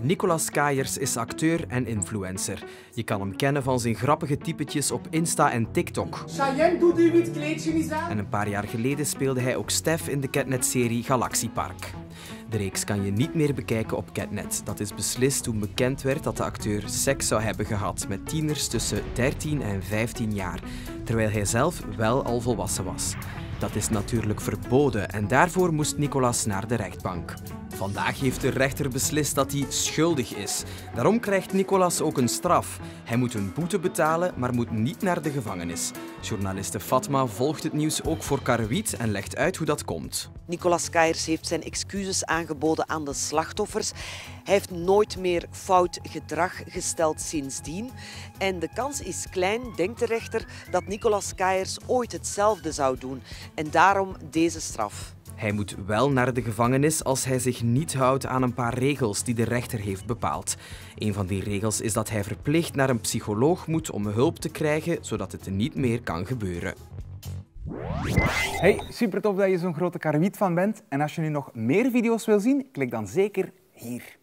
Nicolas Caeyers is acteur en influencer. Je kan hem kennen van zijn grappige typetjes op Insta en TikTok. En een paar jaar geleden speelde hij ook Stef in de Ketnet-serie Galaxiepark. De reeks kan je niet meer bekijken op Ketnet. Dat is beslist toen bekend werd dat de acteur seks zou hebben gehad met tieners tussen 13 en 15 jaar, terwijl hij zelf wel al volwassen was. Dat is natuurlijk verboden en daarvoor moest Nicolas naar de rechtbank. Vandaag heeft de rechter beslist dat hij schuldig is. Daarom krijgt Nicolas ook een straf. Hij moet een boete betalen, maar moet niet naar de gevangenis. Journaliste Fatma volgt het nieuws ook voor Karrewiet en legt uit hoe dat komt. Nicolas Caeyers heeft zijn excuses aangeboden aan de slachtoffers. Hij heeft nooit meer fout gedrag gesteld sindsdien. En de kans is klein, denkt de rechter, dat Nicolas Caeyers ooit hetzelfde zou doen. En daarom deze straf. Hij moet wel naar de gevangenis als hij zich niet houdt aan een paar regels die de rechter heeft bepaald. Een van die regels is dat hij verplicht naar een psycholoog moet om hulp te krijgen, zodat het niet meer kan gebeuren. Hey, super tof dat je zo'n grote Karrewiet-fan bent. En als je nu nog meer video's wil zien, klik dan zeker hier.